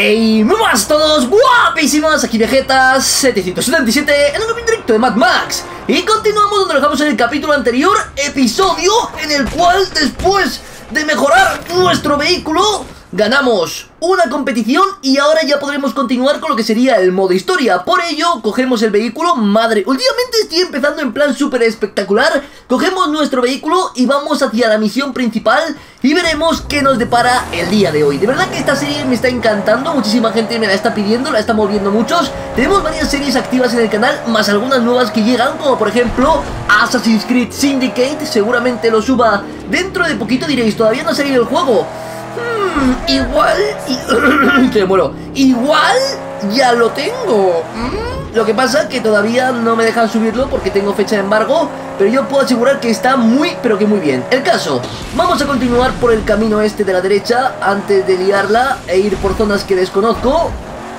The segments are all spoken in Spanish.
¡Hey! ¡Muy buenas a todos! ¡Guapísimas! Aquí Vegetta777 en un capítulo directo de Mad Max. Y continuamos donde dejamos en el capítulo anterior, episodio en el cual, después de mejorar nuestro vehículo, ganamos una competición y ahora ya podremos continuar con lo que sería el modo historia. Por ello, cogemos el vehículo. Madre, últimamente estoy empezando en plan súper espectacular. Cogemos nuestro vehículo y vamos hacia la misión principal y veremos qué nos depara el día de hoy. De verdad que esta serie me está encantando, muchísima gente me la está pidiendo, la estamos viendo muchos. Tenemos varias series activas en el canal, más algunas nuevas que llegan, como por ejemplo Assassin's Creed Syndicate. Seguramente lo suba dentro de poquito. Diréis, todavía no ha salido el juego. Igual ya lo tengo. Lo que pasa es que todavía no me dejan subirlo porque tengo fecha de embargo, pero yo puedo asegurar que está muy, pero que muy bien. El caso, vamos a continuar por el camino este de la derecha antes de liarla e ir por zonas que desconozco.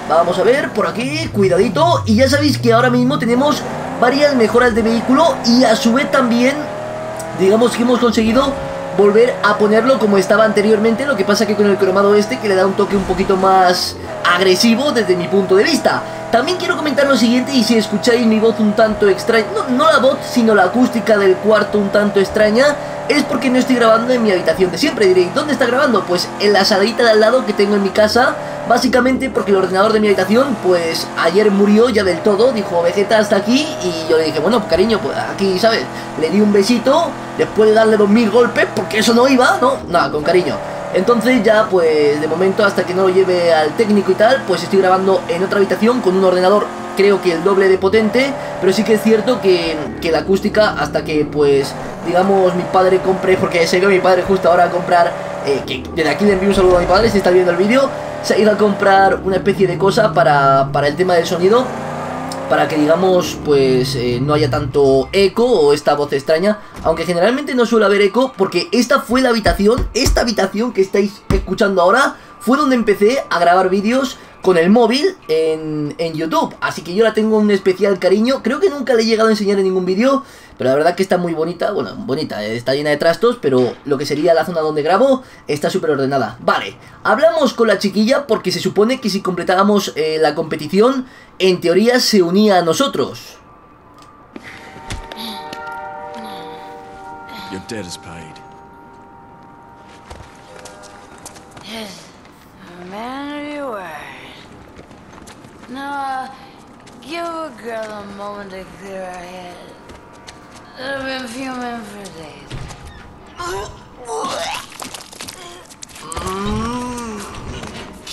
Vamos a ver, por aquí, cuidadito. Y ya sabéis que ahora mismo tenemos varias mejoras de vehículo y a su vez también, digamos que hemos conseguido volver a ponerlo como estaba anteriormente. Lo que pasa que con el cromado este, que le da un toque un poquito más agresivo desde mi punto de vista. También quiero comentar lo siguiente, y si escucháis mi voz un tanto extraña, no la voz, sino la acústica del cuarto un tanto extraña, es porque no estoy grabando en mi habitación de siempre. Diréis, ¿dónde está grabando? Pues en la saladita de al lado que tengo en mi casa, básicamente porque el ordenador de mi habitación, pues ayer murió ya del todo. Dijo, Vegetta, hasta aquí. Y yo le dije, bueno, cariño, pues aquí, ¿sabes? Le di un besito, después de darle 2000 golpes, porque eso no iba, ¿no? Nada, con cariño. Entonces ya, pues de momento, hasta que no lo lleve al técnico y tal, pues estoy grabando en otra habitación con un ordenador, creo que el doble de potente. Pero sí que es cierto que la acústica, hasta que, pues, digamos, mi padre compre, porque sé que mi padre justo ahora va a comprar, que desde aquí le envío un saludo a mi padre, si está viendo el vídeo, se ha ido a comprar una especie de cosa para el tema del sonido, para que, digamos, pues no haya tanto eco o esta voz extraña. Aunque generalmente no suele haber eco, porque esta fue la habitación, esta habitación que estáis escuchando ahora, fue donde empecé a grabar vídeos con el móvil en YouTube. Así que yo la tengo un especial cariño. Creo que nunca le he llegado a enseñar en ningún vídeo, pero la verdad que está muy bonita. Bueno, bonita, está llena de trastos, pero lo que sería la zona donde grabo está súper ordenada. Vale, hablamos con la chiquilla porque se supone que si completábamos la competición, en teoría se unía a nosotros. Your debt is paid. Now, give a girl a moment to clear her head. I've been fuming for days.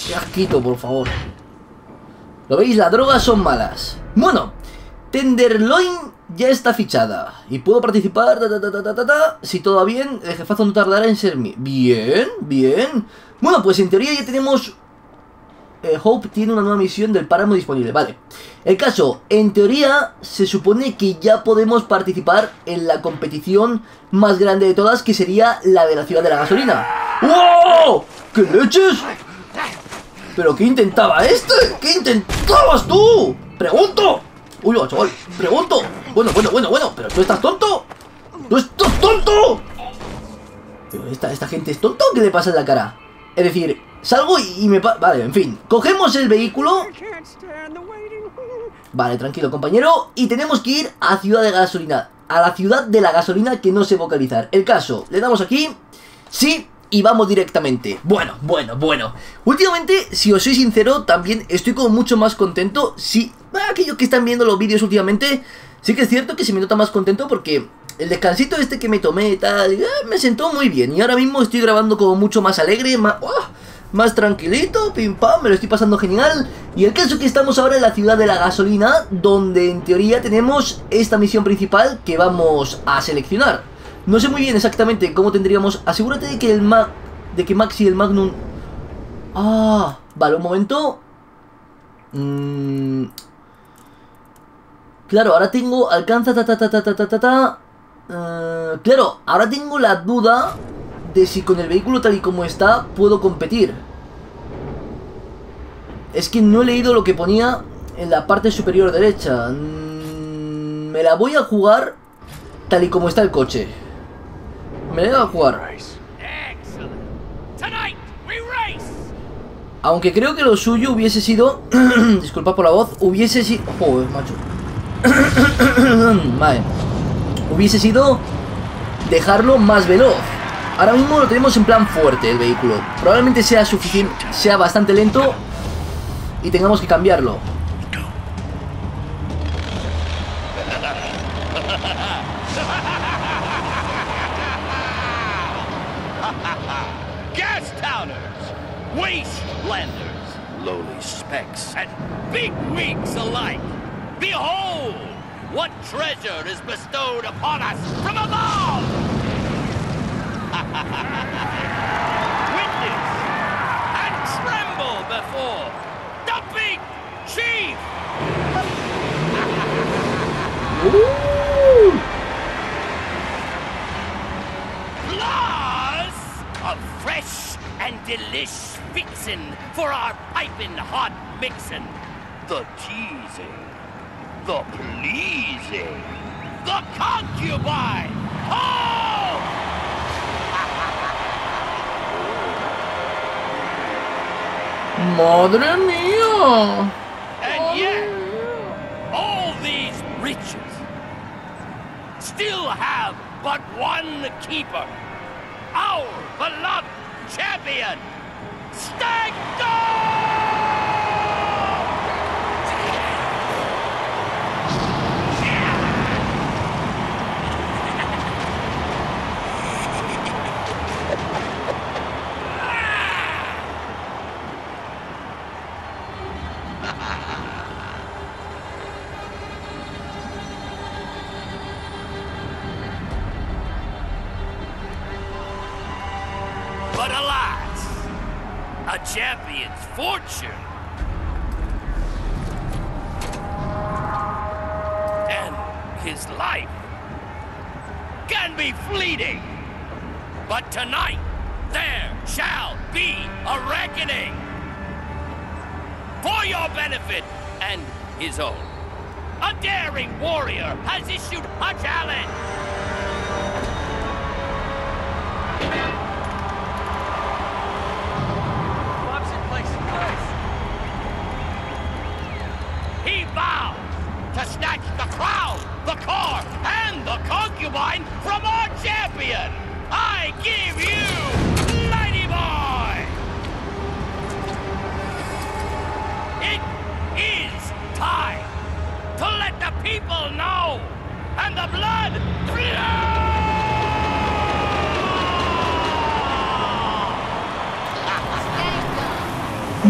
¡Qué asquito, por favor! ¿Lo veis? Las drogas son malas. Bueno, Tenderloin ya está fichada y puedo participar. Si todo va bien, el jefazo no tardará en ser mío. Bien, bien. Bueno, pues en teoría ya tenemos... Hope tiene una nueva misión del páramo disponible. Vale, el caso, en teoría se supone que ya podemos participar en la competición más grande de todas, que sería la de la ciudad de la gasolina. ¡Wow! ¡Qué leches! ¿Pero qué intentaba este? ¿Qué intentabas tú? ¡Pregunto! ¡Uy, chaval! ¡Pregunto! Bueno, ¿pero tú estás tonto? ¡Tú estás tonto! ¿Pero esta gente es tonta o qué le pasa en la cara? Es decir, salgo y me... Vale, en fin, cogemos el vehículo. Vale, tranquilo, compañero. Y tenemos que ir a Ciudad de Gasolina, a la ciudad de la gasolina, que no sé vocalizar. El caso, le damos aquí. Sí, y vamos directamente. Bueno. Últimamente, si os soy sincero, también estoy como mucho más contento. Sí, aquellos que están viendo los vídeos últimamente, sí que es cierto que se me nota más contento porque... el descansito este que me tomé y tal, me sentó muy bien. Y ahora mismo estoy grabando como mucho más alegre, más tranquilito, pim pam, me lo estoy pasando genial. Y el caso es que estamos ahora en la ciudad de la gasolina, donde en teoría tenemos esta misión principal que vamos a seleccionar. No sé muy bien exactamente cómo tendríamos... Asegúrate de que Maxi el Magnum... Ah, vale, un momento. Claro, ahora tengo... Alcanza... claro, ahora tengo la duda de si con el vehículo tal y como está puedo competir. Es que no he leído lo que ponía en la parte superior derecha. Me la voy a jugar tal y como está el coche. Me la voy a jugar. Aunque creo que lo suyo hubiese sido... disculpad por la voz. Hubiese sido... joder, macho. Vale. Hubiese sido dejarlo más veloz. Ahora mismo lo tenemos en plan fuerte el vehículo. Probablemente sea suficiente, sea bastante lento y tengamos que cambiarlo. ¡Madre mía! And yet, all these riches still have but one keeper, our beloved champion, Stagdor! Fortune and his life can be fleeting, but tonight there shall be a reckoning for your benefit and his own. A daring warrior has issued a challenge.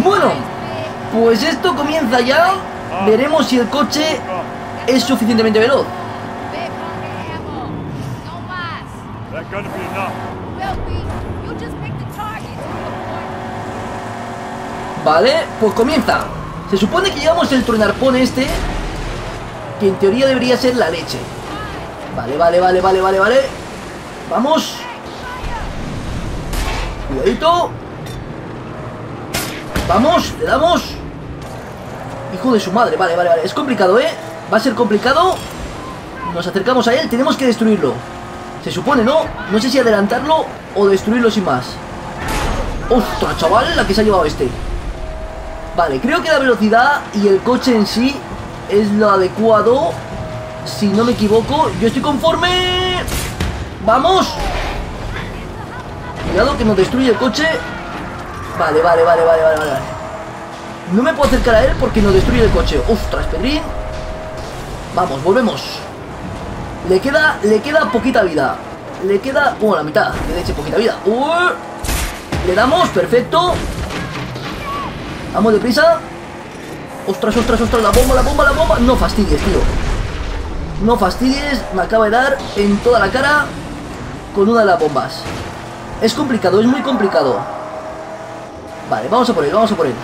Bueno, pues esto comienza ya. Veremos si el coche es suficientemente veloz. Vale, pues comienza. Se supone que llevamos el tronarpón este, que en teoría debería ser la leche. Vale, vale, vale, vale, vale, vale. Vamos. Cuidadito. Vamos, le damos. Hijo de su madre, vale, vale, vale. Es complicado, ¿eh? Va a ser complicado. Nos acercamos a él, tenemos que destruirlo. Se supone, ¿no? No sé si adelantarlo o destruirlo sin más. ¡Ostras, chaval! La que se ha llevado este. Vale, creo que la velocidad y el coche en sí es lo adecuado. Si no me equivoco, yo estoy conforme. ¡Vamos! Cuidado que nos destruye el coche. Vale, vale, vale, vale, vale, vale. No me puedo acercar a él porque nos destruye el coche. ¡Ostras, Pedrín! Vamos, volvemos. Le queda poquita vida. Le queda, bueno, la mitad. Le eche poquita vida. Le damos, perfecto. Vamos deprisa. Ostras, ostras, ostras, la bomba, la bomba, la bomba. No fastidies, tío. No fastidies. Me acaba de dar en toda la cara con una de las bombas. Es complicado, es muy complicado. Vale, vamos a por él, vamos a por él.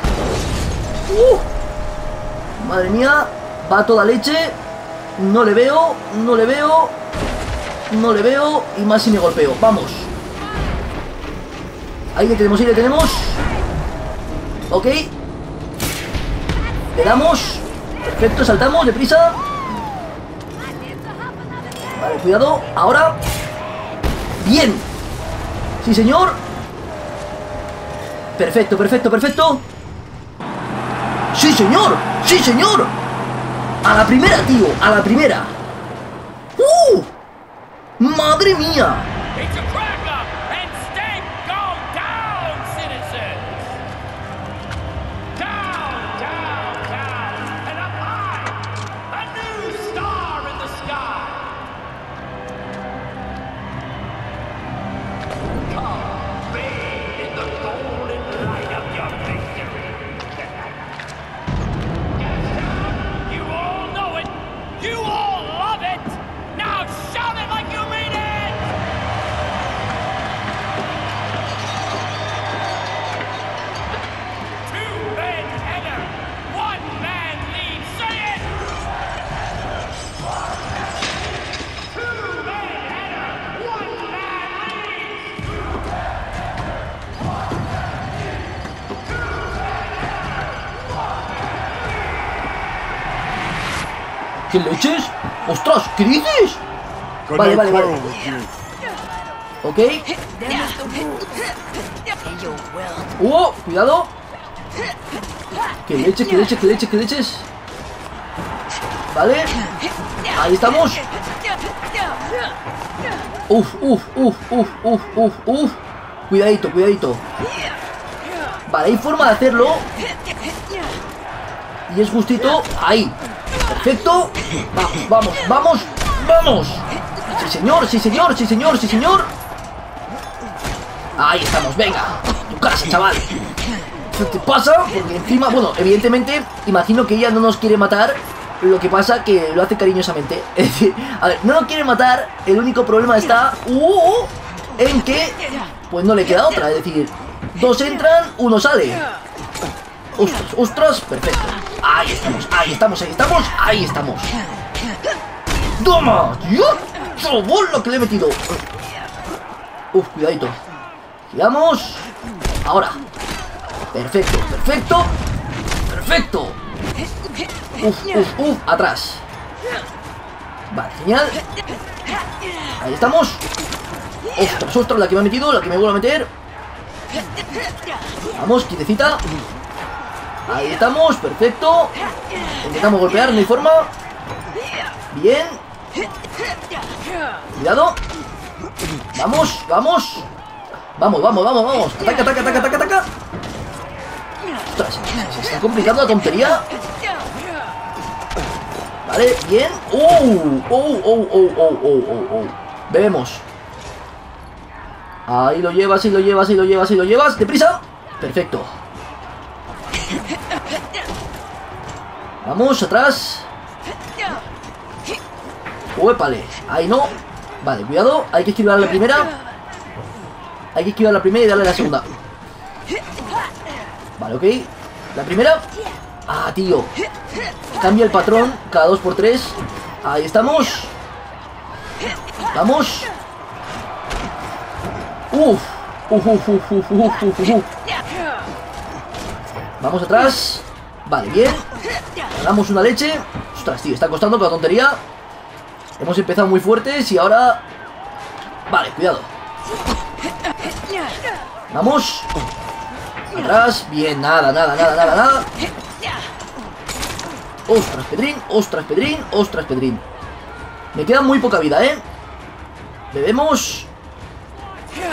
Madre mía, va toda leche. No le veo, no le veo. No le veo. Y más si me golpeo, vamos. Ahí le tenemos, ahí le tenemos. Ok. Le damos. Perfecto, saltamos, deprisa. Vale, cuidado, ahora. Bien. Sí, señor. Perfecto, perfecto, perfecto. ¡Sí, señor! ¡Sí, señor! ¡A la primera, tío! ¡A la primera! ¡Uh! ¡Madre mía! ¿Qué leches? ¡Ostras! ¿Qué dices? Vale, vale, vale. Ok. ¡Oh! ¡Cuidado! ¡Qué leche, qué leche, qué leche, qué leches! Vale. Ahí estamos. Uf, uf, uf, uf, uf, uf, uf. Cuidadito, cuidadito. Vale, hay forma de hacerlo. Y es justito. Ahí. Perfecto. Vamos, vamos, vamos, vamos. Sí, señor, sí, señor, sí, señor, sí, señor. Ahí estamos, venga. Tu casa, chaval. ¿Qué te pasa? Porque encima, bueno, evidentemente, imagino que ella no nos quiere matar. Lo que pasa que lo hace cariñosamente. Es decir, a ver, no nos quiere matar. El único problema está en que, pues no le queda otra. Es decir, dos entran, uno sale. Ostras, ostras, perfecto. Ahí estamos, ahí estamos, ahí estamos, ahí estamos. ¡Toma! ¡Dios! ¡Sobol lo que le he metido! Uf, cuidadito. Giramos. Ahora. Perfecto, perfecto. Perfecto. Uf, uf, uf, atrás. Vale, genial. Ahí estamos. Ostras, ostras, la que me ha metido, la que me vuelvo a meter. Vamos, quietecita. Ahí estamos, perfecto. Intentamos golpear, no hay forma. Bien. Cuidado. Vamos, vamos. Vamos, vamos, vamos, vamos. Ataca, ataca, ataca, ataca, ataca. Ostras, se está complicando la tontería. Vale, bien. Bebemos. Ahí lo llevas, ahí lo llevas, ahí lo llevas, ahí lo llevas. ¡Deprisa! Perfecto. Vamos, atrás. Uépale, ahí no. Vale, cuidado, hay que esquivar la primera. Hay que esquivar la primera y darle la segunda. Vale, ok. La primera. Ah, tío. Cambia el patrón cada 2x3. Ahí estamos. Vamos. Uf. Vamos atrás. Vale, bien. Damos una leche. Ostras, tío, está costando con la tontería. Hemos empezado muy fuertes y ahora... Vale, cuidado. Vamos. Atrás. Bien, nada, nada, nada, nada, nada. Ostras, Pedrín, ostras, Pedrín, ostras, Pedrín. Me queda muy poca vida, ¿eh? Bebemos.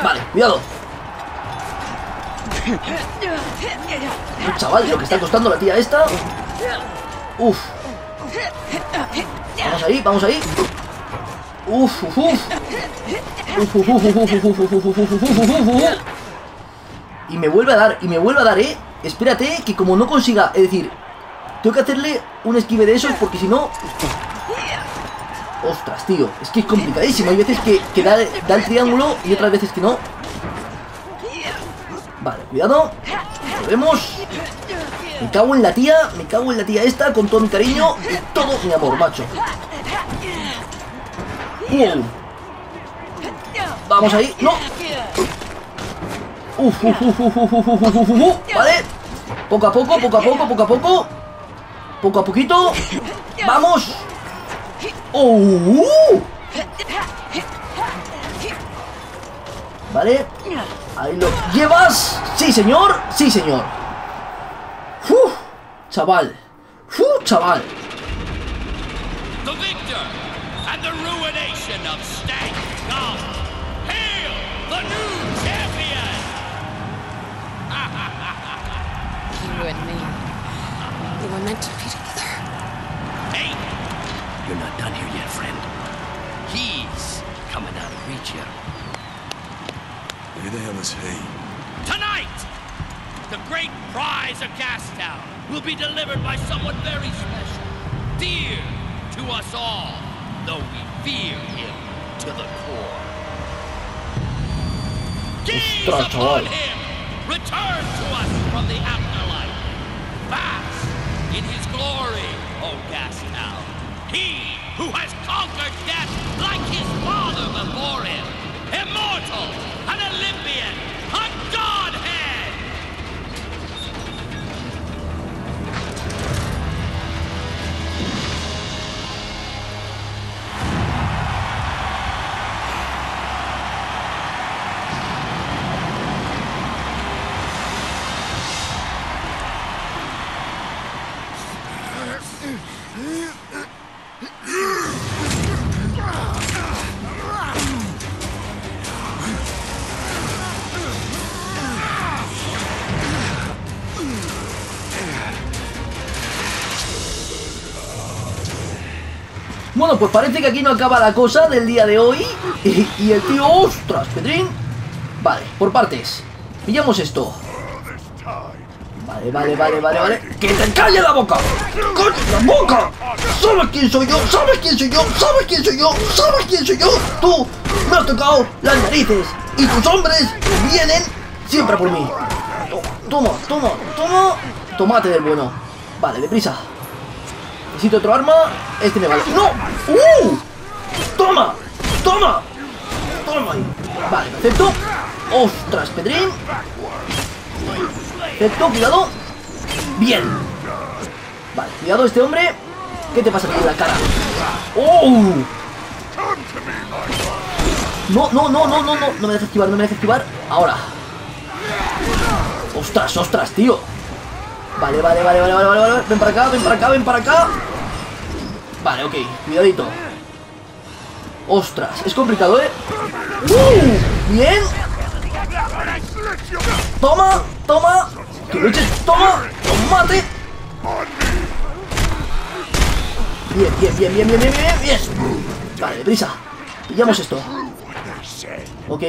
Vale, cuidado. Chaval, lo que está costando la tía esta. Uf. Vamos ahí, vamos ahí. Uf, uf, uf. Y me vuelve a dar, y me vuelve a dar, ¿eh? Espérate, que como no consiga, es decir, tengo que hacerle un esquive de esos porque si no... Ostras, tío, es que es complicadísimo. Hay veces que da el triángulo y otras veces que no. Vale, cuidado. Volvemos. Me cago en la tía. Me cago en la tía esta. Con todo mi cariño y todo mi amor, macho. Vamos ahí. No. Vale. Poco a poco, poco a poco, poco a poco. Poco a poquito. Vamos. Vale. Ahí lo llevas. Sí, señor. Sí, señor. chaval! ¡Fu, chaval! The victor and the ruination of Stagdor. Hail the new champion! You and me, we were meant to be together. Hey, you're not done here yet, friend. He's coming out of reach here. Who the hell is he? Tonight, the great prize of Gastown will be delivered by someone very special, dear to us all, though we fear him to the core. Gaze upon him, return to us from the afterlife. Bask in his glory, O Gastown. He who has conquered death like his father before him, immortal, an Olympian, a godhead. Bueno, pues parece que aquí no acaba la cosa del día de hoy. Y el tío... ¡Ostras, Pedrín! Vale, por partes. Pillamos esto. Vale. ¡Que te calle la boca! ¡Calle la boca! ¿Sabes quién soy yo? ¿Sabes quién soy yo? ¿Sabes quién soy yo? ¿Sabes quién soy yo? Tú me has tocado las narices. Y tus hombres vienen siempre por mí. Toma. Tomate del bueno. Vale, deprisa. Necesito otro arma. Este me vale. ¡No! ¡Toma! Vale, perfecto. ¡Ostras, Pedrín! Perfecto, cuidado. Bien. Vale, cuidado este hombre. ¿Qué te pasa aquí en la cara? ¡Oh! No. No me dejes esquivar. Ahora. ¡Ostras, tío! Vale. Ven para acá. Vale, ok, cuidadito. Ostras, es complicado, ¿eh? Bien. Toma. Que lo eches. Tomate. Bien. Vale, deprisa. Pillamos esto. Ok.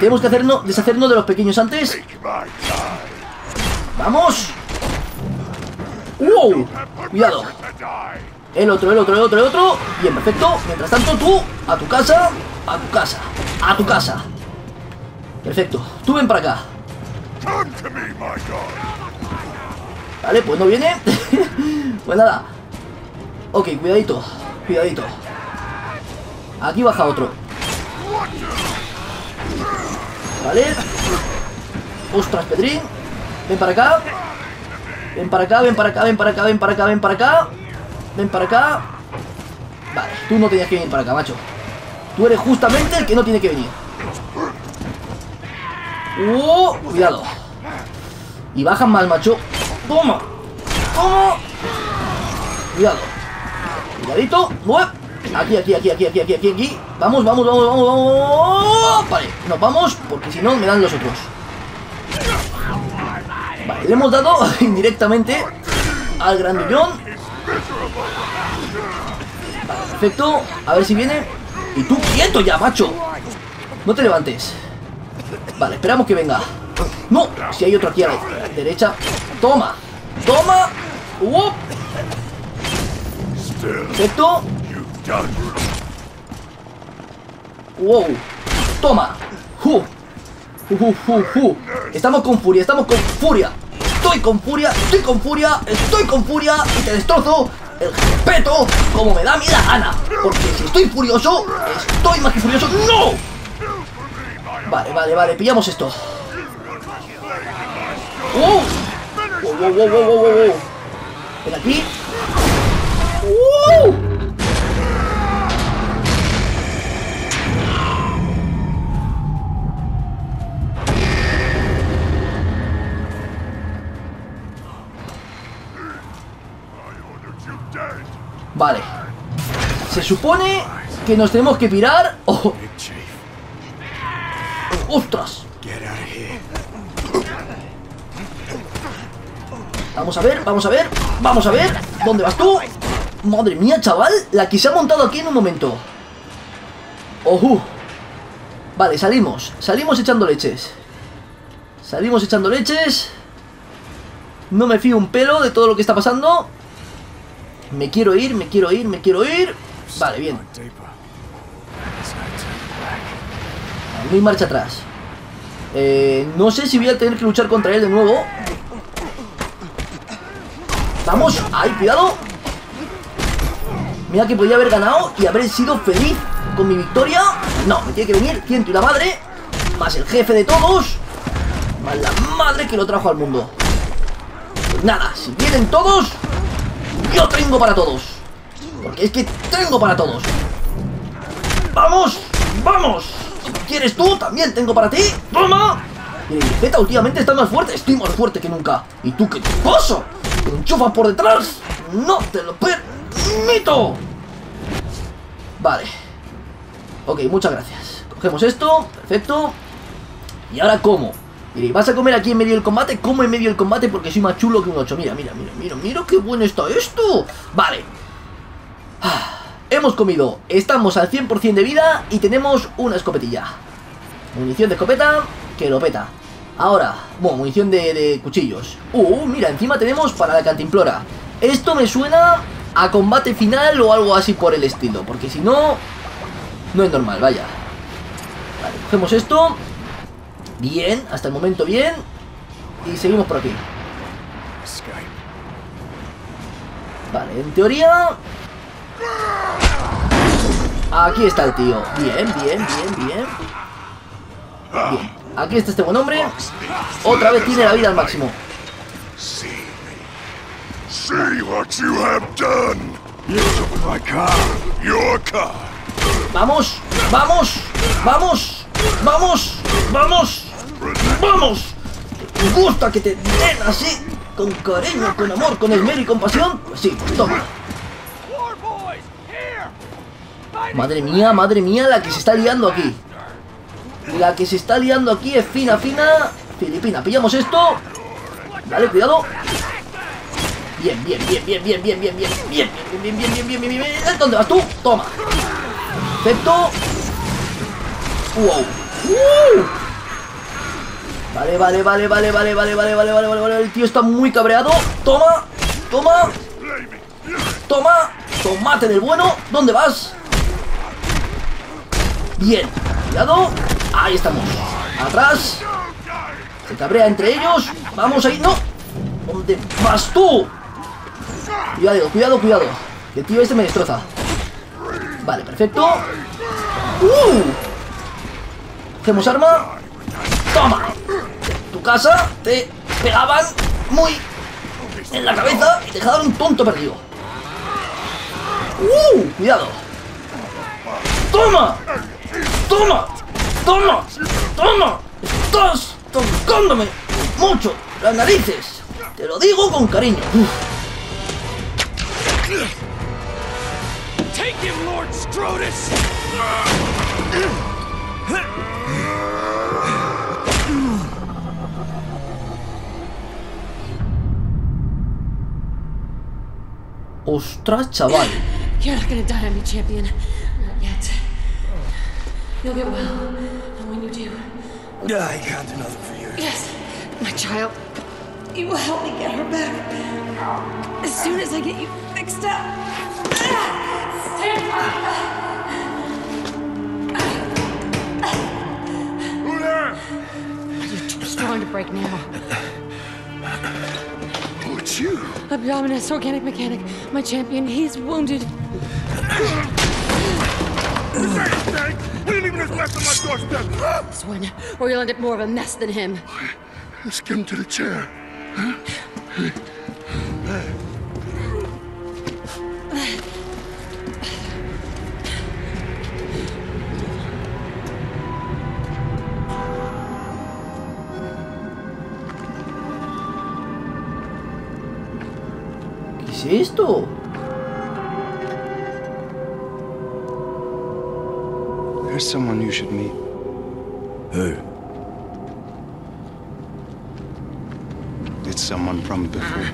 Tenemos que deshacernos de los pequeños antes. Vamos. ¡Wow! Cuidado. El otro. Bien, perfecto. Mientras tanto, tú, a tu casa. Perfecto. Tú ven para acá. Vale, pues no viene. Pues nada. Ok, cuidadito. Aquí baja otro. Vale. Ostras, Pedrín. Ven para acá. Vale, tú no tenías que venir para acá, macho. Tú eres justamente el que no tiene que venir. Cuidado. Y bajan mal, macho. Toma. Cuidado. Cuidadito. Aquí. Vamos. Vale, nos vamos porque si no me dan los otros. Vale, le hemos dado indirectamente al grandullón. Vale, perfecto. A ver si viene. Y tú quieto ya, macho. No te levantes. Vale, esperamos que venga. No, si hay otro aquí a la derecha. Toma. Perfecto. Wow. Toma. Estamos con furia. Estoy con furia y te destrozo el respeto como me da mi gana. Porque si estoy furioso, estoy más que furioso. ¡No! Vale, pillamos esto. ¡Wow! Ven aquí. ¡Wow! Vale. Se supone que nos tenemos que pirar. Oh. ¡Ostras! Vamos a ver, vamos a ver. Vamos a ver. ¿Dónde vas tú? Madre mía, chaval. La que se ha montado aquí en un momento. ¡Ojo! Vale, salimos. Salimos echando leches. Salimos echando leches. No me fío un pelo de todo lo que está pasando. Me quiero ir, me quiero ir, me quiero ir. Vale, bien. No hay marcha atrás. No sé si voy a tener que luchar contra él de nuevo. Vamos, ahí, cuidado. Mira que podía haber ganado y haber sido feliz con mi victoria. No, me tiene que venir ciento y la madre. Más el jefe de todos. Más la madre que lo trajo al mundo. Pues nada, si vienen todos, yo tengo para todos. Porque es que tengo para todos. ¡Vamos! ¡Vamos! ¿Quieres tú? También tengo para ti. ¡Toma! Y Vegetta últimamente está más fuerte. Estoy más fuerte que nunca. ¿Y tú qué te pasa? ¿Te enchufas por detrás? ¡No te lo permito! Vale. Ok, muchas gracias. Cogemos esto. Perfecto. ¿Y ahora cómo? Diréis, ¿vas a comer aquí en medio del combate? Como en medio del combate porque soy más chulo que un 8. Mira, mira, mira, mira, mira qué bueno está esto. Vale. Ah, hemos comido. Estamos al 100% de vida y tenemos una escopetilla. Munición de escopeta que lo peta. Ahora, bueno, munición de cuchillos. Mira, encima tenemos para la cantimplora. Esto me suena a combate final o algo así por el estilo. Porque si no, no es normal, vaya. Vale, cogemos esto. Bien, hasta el momento bien. Y seguimos por aquí. Vale, en teoría aquí está el tío. Bien, bien, bien, bien. Bien, aquí está este buen hombre. Otra vez tiene la vida al máximo. Vamos, vamos, vamos, vamos, vamos. ¡Vamos! ¿Te gusta que te den así? Con cariño, con amor, con esmero y compasión. Pues sí, pues toma. Madre mía, la que se está liando aquí. La que se está liando aquí es fina, fina. Filipina, pillamos esto. Dale, cuidado. Bien, bien, bien, bien, bien, bien, bien, bien, bien, bien, bien, bien, bien, bien, bien, bien. ¿Dónde vas tú? Toma. Perfecto. Wow. Vale, vale, vale, vale, vale, vale, vale, vale, vale, vale, vale. El tío está muy cabreado. Toma, toma. Toma, tomate del bueno. ¿Dónde vas? Bien, cuidado. Ahí estamos. Atrás. Se cabrea entre ellos. Vamos ahí, no. ¿Dónde vas tú? Cuidado, cuidado, cuidado. El tío este me destroza. Vale, perfecto. Hacemos arma. Toma. Tu casa te pegaban muy en la cabeza y te dejaban un tonto perdido. Cuidado. Toma. Toma. Toma. Toma. Estás tocándome mucho las narices. Te lo digo con cariño. Take him, Lord Scrotus. Ostras, chaval. You're not gonna die on me, champion. Not yet. You'll get well, and when you do, I got another for you. Yes, my child. You will help me get her back as soon as I get you fixed up. Stand by. You're too strong to break now. Who it's you? Abdominus, organic mechanic, my champion. He's wounded. We're leaving this mess on my doorstep. This one, or you'll end up more of a mess than him. Let's get him to the chair. Huh? ¿Qué es esto? There's someone you should meet. Who? It's someone from before.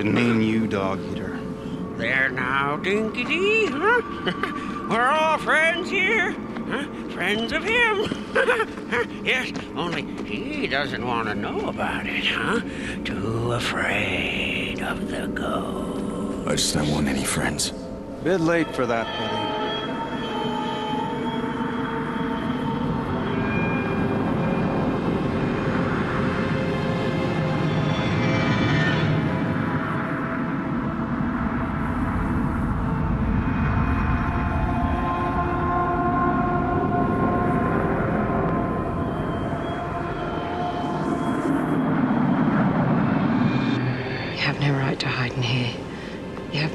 The name you dog eater. There now, Dinky Dee, huh? We're all friends here. Huh? Friends of him. Yes, only he doesn't want to know about it, huh? Too afraid of the ghost. I just don't want any friends. Bit late for that, buddy.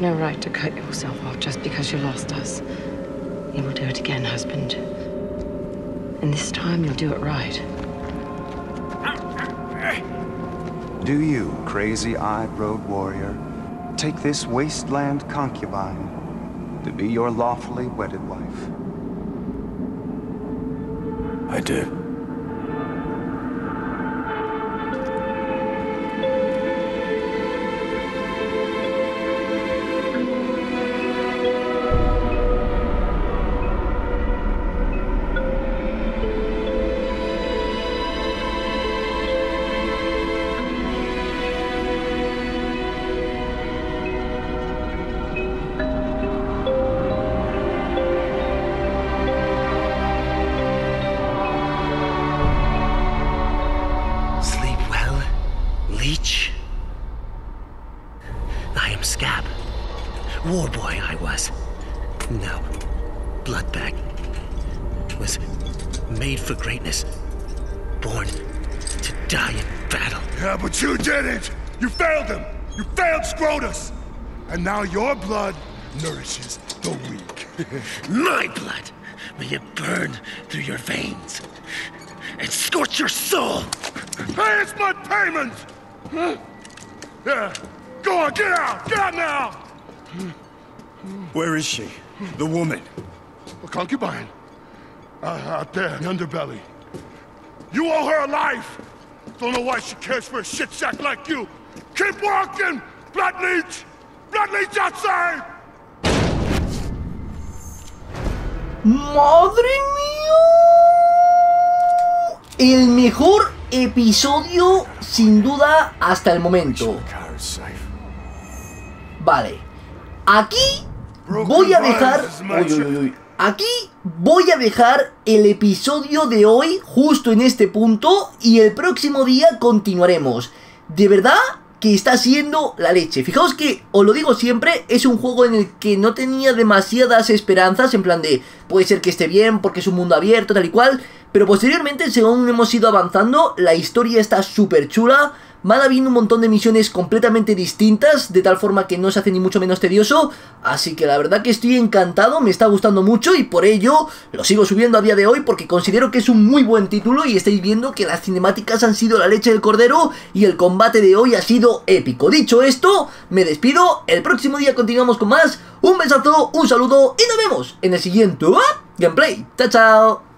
No right to cut yourself off just because you lost us. You will do it again, husband. And this time you'll do it right. Do you, crazy-eyed road warrior, take this wasteland concubine to be your lawfully wedded wife? I do. Scrotus, and now your blood nourishes the weak. My blood, may it burn through your veins and scorch your soul. Hey, it's my payment. Yeah, go on, get out now. Where is she, the woman? A concubine, out there in the underbelly. You owe her a life. Don't know why she cares for a shit sack like you. Keep walking. Blood leech! Blood leech outside! ¡Madre mía! El mejor episodio, sin duda, hasta el momento. Vale. Aquí voy a dejar... Aquí voy a dejar el episodio de hoy justo en este punto y el próximo día continuaremos. De verdad... que está siendo la leche. Fijaos que, os lo digo siempre, es un juego en el que no tenía demasiadas esperanzas, en plan de, puede ser que esté bien porque es un mundo abierto, tal y cual, pero posteriormente, según hemos ido avanzando, la historia está súper chula, van habiendo un montón de misiones completamente distintas, de tal forma que no se hace ni mucho menos tedioso, así que la verdad que estoy encantado, me está gustando mucho y por ello lo sigo subiendo a día de hoy porque considero que es un muy buen título y estáis viendo que las cinemáticas han sido la leche del cordero y el combate de hoy ha sido épico. Dicho esto, me despido, el próximo día continuamos con más, un besazo, un saludo y nos vemos en el siguiente gameplay. Chao, chao.